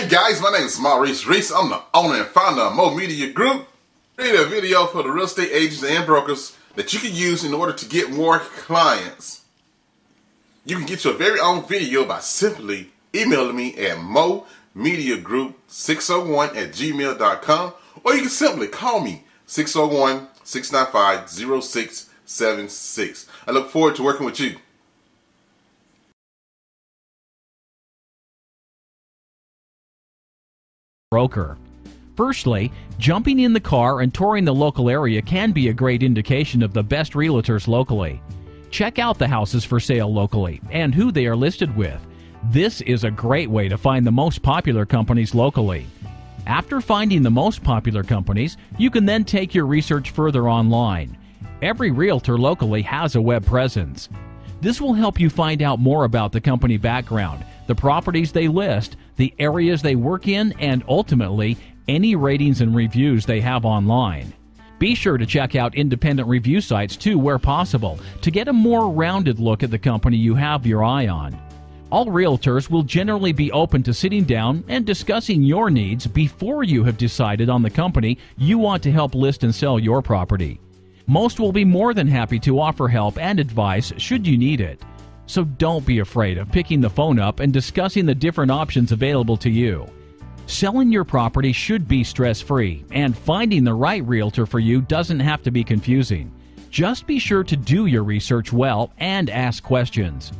Hey guys, my name is Maurice Reese. I'm the owner and founder of Mo Media Group. Created a video for the real estate agents and brokers that you can use in order to get more clients. You can get your very own video by simply emailing me at momediagroup601@gmail.com, or you can simply call me 601-695-0676. I look forward to working with you. Broker. Firstly, jumping in the car and touring the local area can be a great indication of the best realtors locally. Check out the houses for sale locally and who they are listed with. This is a great way to find the most popular companies locally. After finding the most popular companies, you can then take your research further online. Every realtor locally has a web presence. This will help you find out more about the company background, the properties they list, the areas they work in, and ultimately, any ratings and reviews they have online. Be sure to check out independent review sites too where possible to get a more rounded look at the company you have your eye on. All realtors will generally be open to sitting down and discussing your needs before you have decided on the company you want to help list and sell your property. Most will be more than happy to offer help and advice should you need it. So don't be afraid of picking the phone up and discussing the different options available to you. Selling your property should be stress-free, and finding the right realtor for you doesn't have to be confusing. Just be sure to do your research well and ask questions.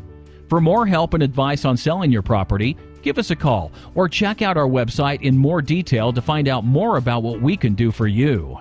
For more help and advice on selling your property, give us a call or check out our website in more detail to find out more about what we can do for you.